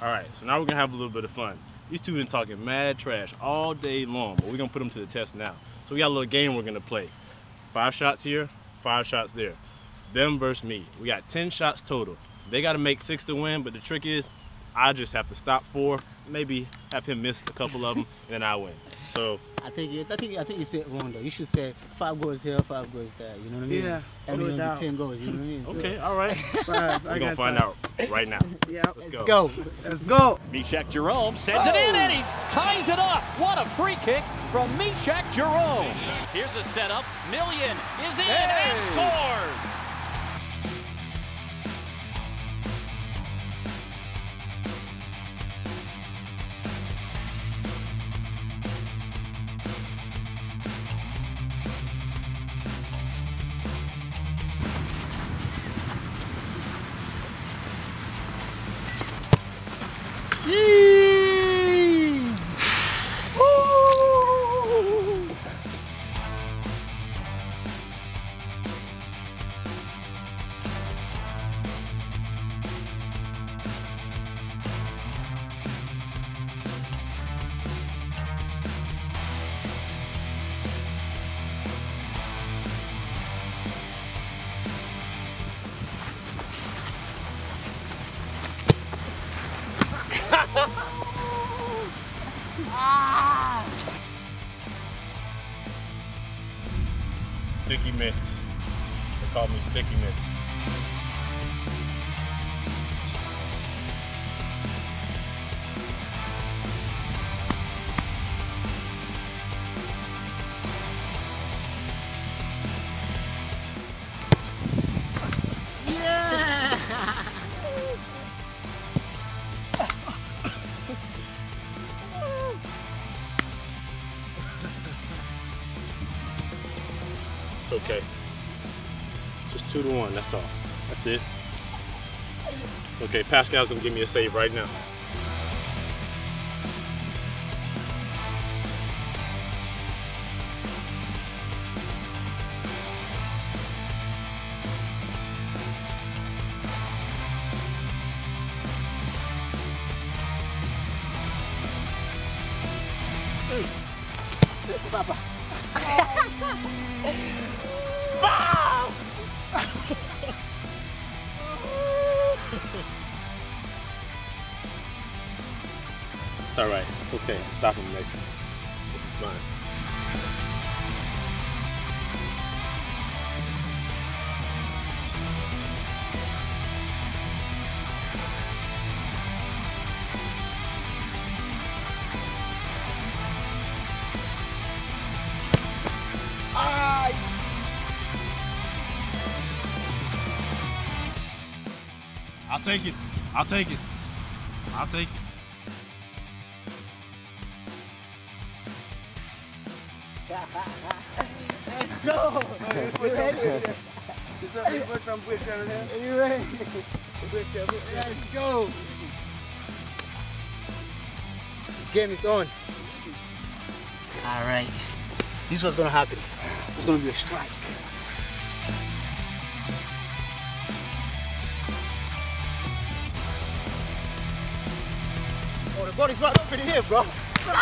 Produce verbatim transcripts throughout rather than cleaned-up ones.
All right, so now we're gonna have a little bit of fun. These two been talking mad trash all day long, but we're gonna put them to the test now. So we got a little game we're gonna play. Five shots here, five shots there. Them versus me. We got ten shots total. They gotta make six to win, but the trick is I just have to stop four, maybe have him miss a couple of them, and then I win. So I think you, I think I think you said wrong though. You should say five goals here, five goals there. You know what I mean? Yeah. And then no ten goals. You know what I mean? So, okay. All right. Five, We're I gonna find five. out right now. Yeah. Let's, Let's go. go. Let's go. Mechack Jerome sends oh. it in, and he ties it up. What a free kick from Mechack Jerome. Here's a setup. Million is in hey. and scores. Sticky mitts. They call me Sticky Mitts. Yeah! It's okay. Just two to one, that's all. That's it. It's okay, Pascal's gonna give me a save right now. Papa. Wow! It's alright, it's okay. Stop him later. It's fine. I'll take it. I'll take it. I'll take it. Let's go! You ready? This is the first time we're sharing here. Are you ready? Let's go! The game is on. Alright. This is what's going to happen. It's going to be a strike. Oh, the body's right up in here, bro. Ah!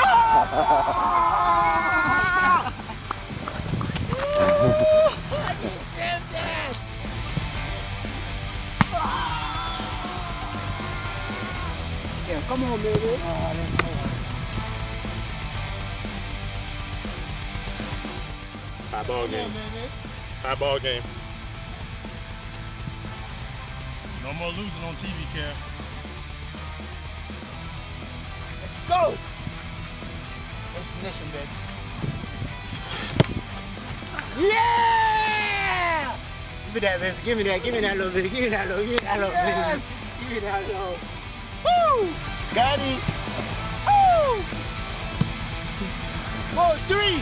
Ooh, I just stabbed that. Ah! Yeah, come on, baby. Oh, that's cool. High ball game. High ball game. No more losing on T V, Cam. Go! That's mission, baby. Yeah! Give me that, baby. Give me that. Give me that little bit. Give me that little. Give me that little. Yes. Give me that little. Woo! Got it. Woo! Four, three.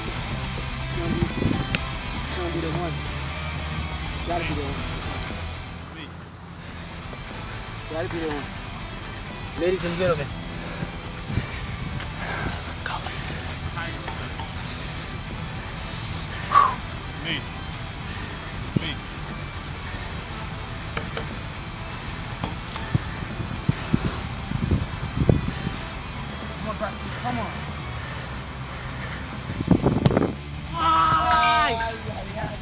It's gonna be the one. It's gotta be the one. It's gotta be the one. Ladies and gentlemen. Me. Me. Patrick, come on. Ay! Ay, ay, ay.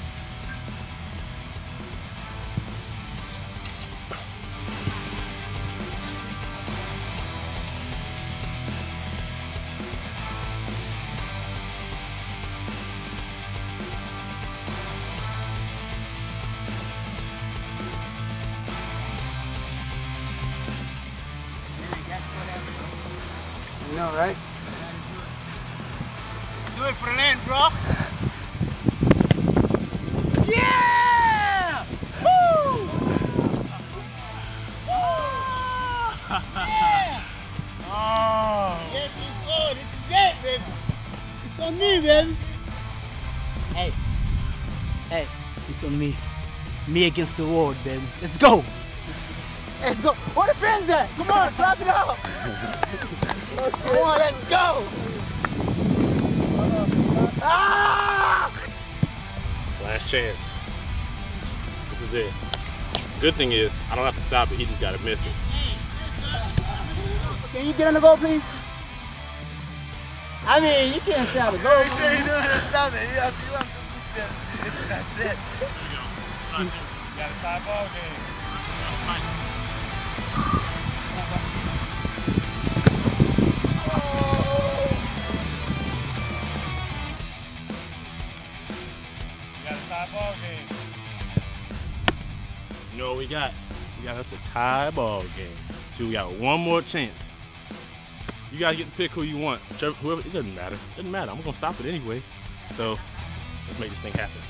All right. Do it for the land, bro. Yeah! Woo! Yeah! Oh! Yes, it's on. This is it, baby. It's on me, baby. Hey, hey, it's on me. Me against the world, baby. Let's go. Let's go. Where the friends at? Come on, clap it up. Come on, let's go! Ah! Last chance. This is it. Good thing is, I don't have to stop it, he just gotta miss it. Can you get on the goal, please? I mean, you can't stop it. Go. You can't stop it. You have to, you have to, you have to, you gotta tie ball game. Ball game. You know what we got? We got us a tie ball game. So we got one more chance. You gotta get to pick who you want. Whichever, whoever, it doesn't matter. It doesn't matter. I'm gonna stop it anyway. So let's make this thing happen.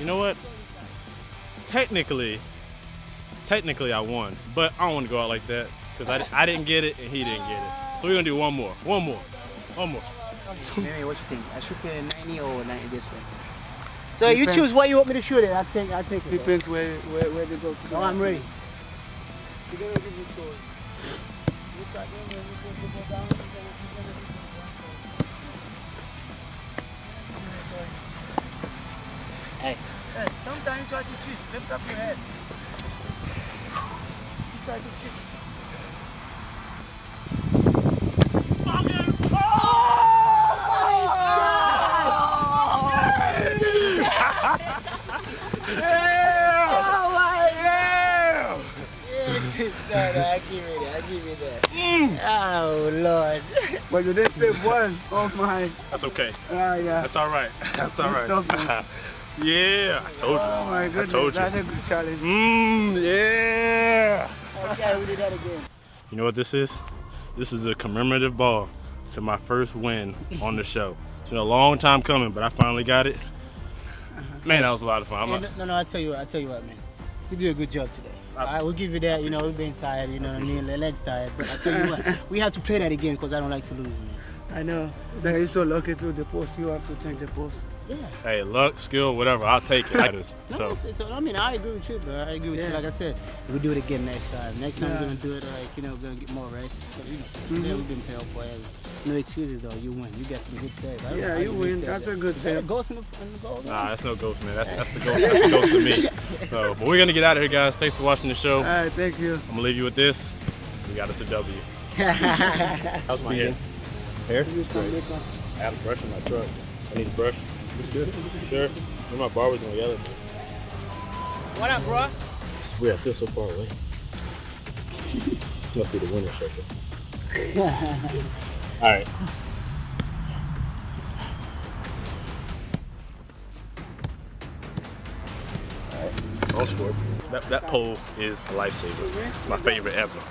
You know what? Technically, technically I won, but I don't want to go out like that because I, I didn't get it and he didn't get it. So we're gonna do one more, one more, one more. Mary, what you think? I shoot it ninety or ninety this way. So you choose where you want me to shoot it. I think I think it depends where where where they go. No, I'm ready. Hey. Hey, sometimes you try to cheat. Lift up your head. You try to cheat. Oh! Oh! Yeah! Yes, it's that. I give you that. I give you that. Mm. Oh, Lord. But you didn't say one. Oh, my. That's okay. Oh, yeah. That's all right. That's all right. Yeah, I told you. Oh my goodness, I told you. That's a good challenge. Mmm, yeah. Okay, we did that again. You know what this is? This is a commemorative ball to my first win on the show. It's been a long time coming, but I finally got it. Man, that was a lot of fun. I'm hey, no, no, I tell you what, I tell you what, man. You did a good job today. All right, we'll give you that. You know, we've been tired. You know what I mean? The legs tired. But I tell you what, we have to play that again because I don't like to lose, man. I know. That you're so lucky to the post. You have to thank the post. Yeah. Hey, luck, skill, whatever, I'll take it. That is, no, so. It's, it's, I mean, I agree with you, bro. I agree with yeah. you. Like I said, we'll do it again next time. Next time yeah. we're going to do it, like, you know, we're going to get more rest. You know, mm-hmm. Today we've been pale forever. No excuses, though. You win. You got some good plays. Yeah, know, you win. Plays, that's yeah. a good save. Is that a ghost in the, in the goal? Nah, that's no ghost, man. That's, that's the ghost. That's the ghost to me. So, but we're going to get out of here, guys. Thanks for watching the show. All right, thank you. I'm going to leave you with this. We got us a W. That was my hair. Hair? I have a brush in my truck. I need a brush. It's good. Sure. My barber's gonna yell at me. What up, bro? We I feel so far away. Must be the winner circle. All right. All right. All sport. That that pole is a lifesaver. It's my favorite ever.